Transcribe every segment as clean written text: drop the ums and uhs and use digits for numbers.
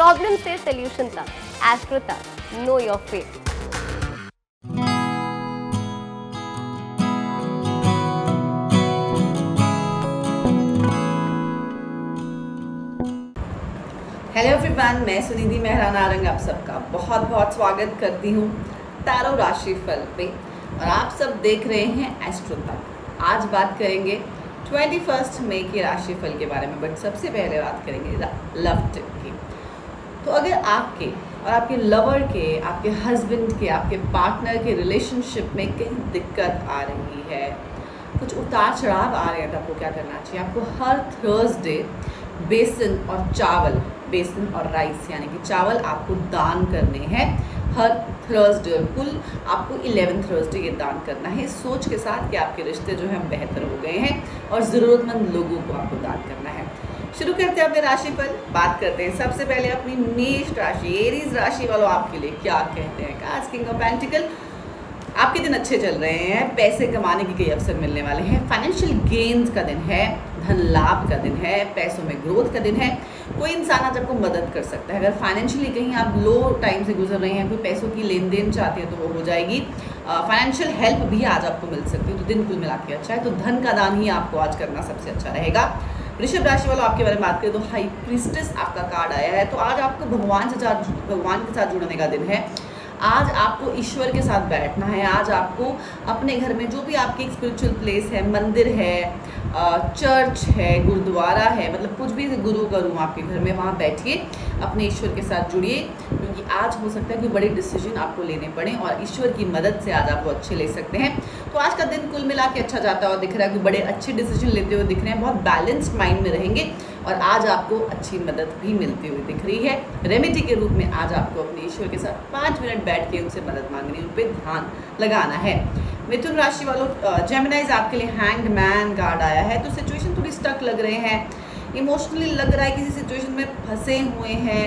Problem से solution तक astro talk, know your faith. Hello everyone, मैं सुनिधि मेहरा नारंग आप सबका बहुत बहुत स्वागत करती हूँ तारो राशिफल पे, और आप सब देख रहे हैं एस्ट्रो टॉक। आज बात करेंगे 21 मई के राशिफल के बारे में, बट सबसे पहले बात करेंगे लव टिप की। तो अगर आपके और आपके लवर के, आपके हस्बैंड के, आपके पार्टनर के रिलेशनशिप में कहीं दिक्कत आ रही है, कुछ उतार चढ़ाव आ रहे हैं, तो आपको क्या करना चाहिए? आपको हर थर्सडे बेसन और चावल, बेसन और राइस यानी कि चावल आपको दान करने हैं हर थर्सडे। कुल आपको 11 थर्सडे ये दान करना है, सोच के साथ कि आपके रिश्ते जो हैं बेहतर हो गए हैं और ज़रूरतमंद लोगों को आपको दान करना है। शुरू करते हैं अपने राशि पर, बात करते हैं सबसे पहले अपनी मेष राशि, एरीज राशि वालों आपके लिए क्या कहते हैं कार्ड्स। किंग ऑफ पेंटिकल, आपके दिन अच्छे चल रहे हैं, पैसे कमाने के कई अवसर मिलने वाले हैं, फाइनेंशियल गेन्स का दिन है, धन लाभ का दिन है, पैसों में ग्रोथ का दिन है। कोई इंसान आज आपको मदद कर सकता है। अगर फाइनेंशियली कहीं आप लो टाइम से गुजर रहे हैं, कोई पैसों की लेन देन चाहते हैं तो वो हो जाएगी, फाइनेंशियल हेल्प भी आज आपको मिल सकती है। तो दिन कुल मिला के अच्छा है, तो धन का दान ही आपको आज करना सबसे अच्छा रहेगा। वृषभ राशि वालों आपके बारे में बात करें तो हाई प्रीस्टेस आपका कार्ड आया है, तो आज आपको भगवान के साथ जुड़ने का दिन है। आज आपको ईश्वर के साथ बैठना है, आज आपको अपने घर में जो भी आपकी स्पिरिचुअल प्लेस है, मंदिर है, चर्च है, गुरुद्वारा है, मतलब कुछ भी गुरु करूँ आपके घर में, वहाँ बैठिए अपने ईश्वर के साथ जुड़िए, क्योंकि आज हो सकता है कि बड़े डिसीजन आपको लेने पड़े और ईश्वर की मदद से आज आप वो अच्छे ले सकते हैं। तो आज का दिन कुल मिला के अच्छा जाता है और दिख रहा है कि बड़े अच्छे डिसीजन लेते हुए दिख रहे हैं, बहुत बैलेंस्ड माइंड में रहेंगे और आज आपको अच्छी मदद भी मिलती हुई दिख रही है। रेमेडी के रूप में आज आपको अपने ईश्वर के साथ 5 मिनट बैठ के उनसे मदद मांगनी, उन पर ध्यान लगाना है। मिथुन राशि वालों, जेमिनाइज आपके लिए हैंग्ड मैन कार्ड आया है, तो सिचुएशन थोड़ी स्टक लग रहे हैं, इमोशनली लग रहा है, किसी सिचुएशन में फंसे हुए हैं,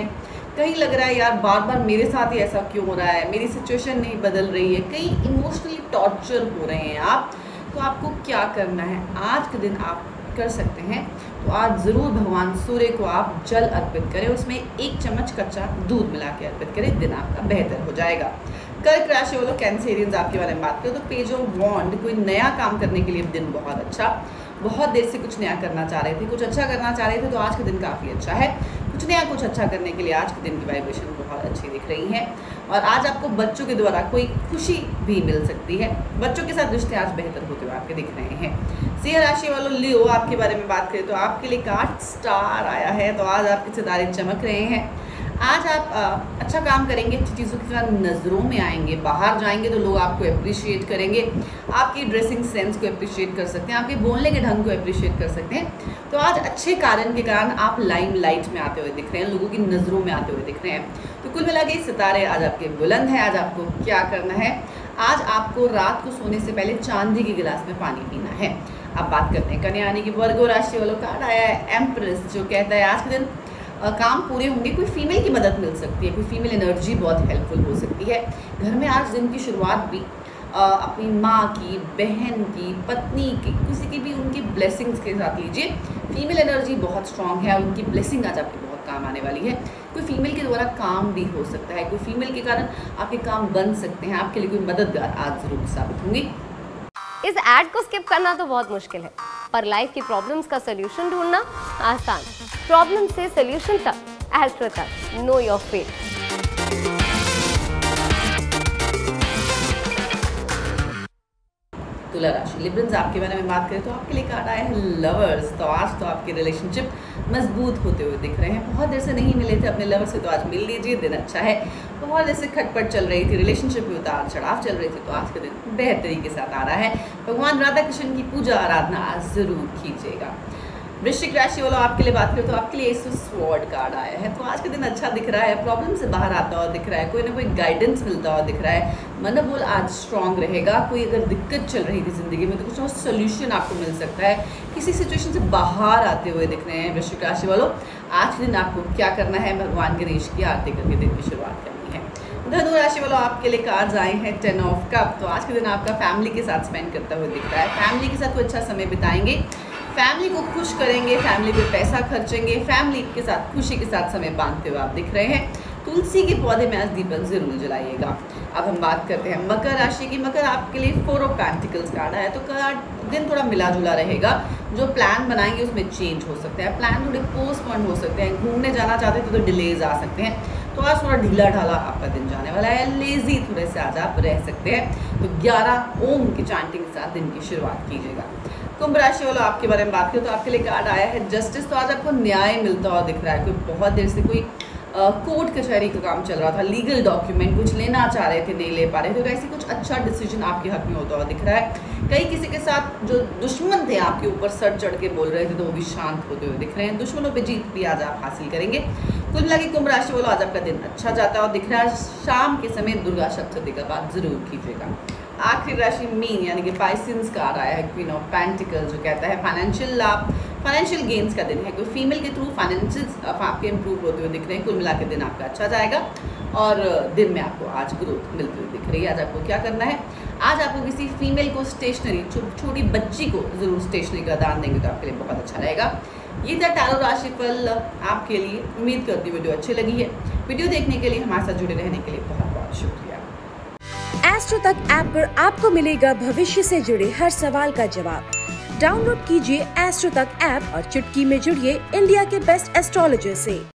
कहीं लग रहा है यार बार बार मेरे साथ ही ऐसा क्यों हो रहा है, मेरी सिचुएशन नहीं बदल रही है, कहीं इमोशनली टॉर्चर हो रहे हैं आप। तो आपको क्या करना है आज के दिन आप कर सकते हैं, तो आज ज़रूर भगवान सूर्य को आप जल अर्पित करें, उसमें 1 चम्मच कच्चा दूध मिला के अर्पित करें, दिन आपका बेहतर हो जाएगा। कर्क राशि वालों, कैंसेरियंस आपके बारे में बात करें तो पेज ऑफ वॉन्ड, कोई नया काम करने के लिए दिन बहुत अच्छा, बहुत देर से कुछ नया करना चाह रहे थे, कुछ अच्छा करना चाह रहे थे, तो आज का दिन काफ़ी अच्छा है। कुछ नया कुछ अच्छा करने के लिए आज के दिन की वाइब्रेशन बहुत अच्छी दिख रही है और आज आपको बच्चों के द्वारा कोई खुशी भी मिल सकती है, बच्चों के साथ रिश्ते आज बेहतर होते हुए आपके दिख रहे हैं। सिंह राशि वालों, लियो आपके बारे में बात करें तो आपके लिए कार्ड स्टार आया है, तो आज आपके सितारे चमक रहे हैं, आज आप अच्छा काम करेंगे, अच्छी चीज़ों के साथ नज़रों में आएंगे, बाहर जाएंगे तो लोग आपको अप्रिशिएट करेंगे, आपकी ड्रेसिंग सेंस को अप्रिशिएट कर सकते हैं, आपके बोलने के ढंग को अप्रिशिएट कर सकते हैं। तो आज अच्छे कारण के कारण आप लाइम लाइट में आते हुए दिख रहे हैं, लोगों की नज़रों में आते हुए दिख रहे हैं। तो कुल मिला के सितारे आज आपके बुलंद हैं। आज आपको क्या करना है? आज आपको रात को सोने से पहले चांदी के गिलास में पानी पीना है। अब बात करते हैं कन्या यानी कि वर्गो राशि वालों का आया है एम्प्रेस, जो कहता है आज के दिन काम पूरे होंगे, कोई फीमेल की मदद मिल सकती है, कोई फीमेल एनर्जी बहुत हेल्पफुल हो सकती है। घर में आज दिन की शुरुआत भी अपनी माँ की, बहन की, पत्नी की, किसी की भी उनकी ब्लेसिंग्स के साथ लीजिए। फीमेल एनर्जी बहुत स्ट्रॉन्ग है और उनकी ब्लेसिंग आज आपके बहुत काम आने वाली है। कोई फीमेल के द्वारा काम भी हो सकता है, कोई फीमेल के कारण आपके काम बन सकते हैं, आपके लिए कोई मददगार आज जरूर साबित होंगी। इस एड को स्किप करना तो बहुत मुश्किल है, पर लाइफ की प्रॉब्लम्स का सोल्यूशन ढूंढना आसान। प्रॉब्लम से सोल्यूशन तक astro talk, know your faith. तुला राशि, लिब्रन्स आपके बारे में बात करें तो आपके लिए कार्ड आया है लवर्स, तो आज तो आपके रिलेशनशिप मजबूत होते हुए दिख रहे हैं। बहुत देर से नहीं मिले थे अपने लवर से, तो आज मिल लीजिए, दिन अच्छा है। बहुत देर से खटपट चल रही थी, रिलेशनशिप में उतार चढ़ाव चल रहे थे, तो आज का दिन बेहतरी के साथ आ रहा है। भगवान राधा कृष्ण की पूजा आराधना आज ज़रूर कीजिएगा। वृश्चिक राशि वालों आपके लिए बात करें तो आपके लिए एस स्वॉर्ड कार्ड आया है, तो आज के दिन अच्छा दिख रहा है, प्रॉब्लम से बाहर आता हुआ दिख रहा है, कोई ना कोई गाइडेंस मिलता हुआ दिख रहा है, मनोबल आज स्ट्रांग रहेगा। कोई अगर दिक्कत चल रही थी ज़िंदगी में तो कुछ और सोल्यूशन आपको मिल सकता है, किसी सिचुएशन से बाहर आते हुए दिख रहे हैं वृश्चिक राशि वालों। आज के दिन आपको क्या करना है? भगवान गणेश की आरती करके दिन की शुरुआत करनी है। धनु राशि वालों आपके लिए कार्ड्स आए हैं 10 ऑफ कप, तो आज के दिन आपका फैमिली के साथ स्पेंड करता हुआ दिख रहा है, फैमिली के साथ कोई अच्छा समय बिताएंगे, फैमिली को खुश करेंगे, फैमिली पे पैसा खर्चेंगे, फैमिली के साथ खुशी के साथ समय बांधते हुए आप दिख रहे हैं। तुलसी के पौधे में आज दीपक जरूर जलाइएगा। अब हम बात करते हैं मकर राशि की। मकर आपके लिए 4 ऑफ पेंटिकल्स कार्ड है, तो कार्ड दिन थोड़ा मिला जुला रहेगा। जो प्लान बनाएंगे उसमें चेंज हो सकता है, प्लान थोड़े पोस्टपोन हो सकते हैं। घूमने जाना चाहते हैं तो डिलेज आ सकते हैं। तो आज थोड़ा ढीला ढाला आपका दिन जाने वाला है, लेजी थोड़े से आज आप रह सकते हैं। तो 11 ओम की चैंटिंग के साथ दिन की शुरुआत कीजिएगा। कुंभ राशि वालों, आपके बारे में बात करें तो आपके लिए कार्ड आया है जस्टिस। तो आज आपको न्याय मिलता हुआ दिख रहा है। कोई बहुत देर से कोई कोर्ट कचहरी का काम चल रहा था, लीगल डॉक्यूमेंट कुछ लेना चाह रहे थे, नहीं ले पा रहे थे, तो ऐसे कुछ अच्छा डिसीजन आपके हक में होता हुआ दिख रहा है। कई किसी के साथ जो दुश्मन थे आपके ऊपर सर चढ़ के बोल रहे थे, तो वो भी शांत होते हुए दिख रहे हैं। दुश्मनों पे जीत भी आज आप हासिल करेंगे। कुल मिला के कुंभ राशि वालों, आज आपका दिन अच्छा जाता है और दिख रहा है। शाम के समय दुर्गा सप्तशती का पाठ जरूर कीजिएगा। आखिरी राशि मीन यानी कि पाइसेंस का आया है क्वीन ऑफ पेंटिकल, जो कहता है फाइनेंशियल लाभ, फाइनेंशियल गेंस का दिन है। कोई फीमेल के थ्रू फाइनेंशियल आपके इंप्रूव होते हुए दिख रहे हैं। कुल मिला के दिन आपका अच्छा जाएगा और दिन में आपको आज ग्रोथ मिलती हुई दिख रही है। आज आपको क्या करना है, आज आपको किसी फीमेल को स्टेशनरी, छोटी बच्ची को ज़रूर स्टेशनरी का दान देंगे तो आपके लिए बहुत अच्छा रहेगा। ये था टैरो राशिफल आपके लिए। उम्मीद करती हूँ वीडियो अच्छी लगी है। वीडियो देखने के लिए, हमारे साथ जुड़े रहने के लिए बहुत बहुत शुक्रिया। एस्ट्रो तक ऐप पर आपको मिलेगा भविष्य से जुड़े हर सवाल का जवाब। डाउनलोड कीजिए एस्ट्रो तक ऐप और चुटकी में जुड़िए इंडिया के बेस्ट एस्ट्रोलॉजर से।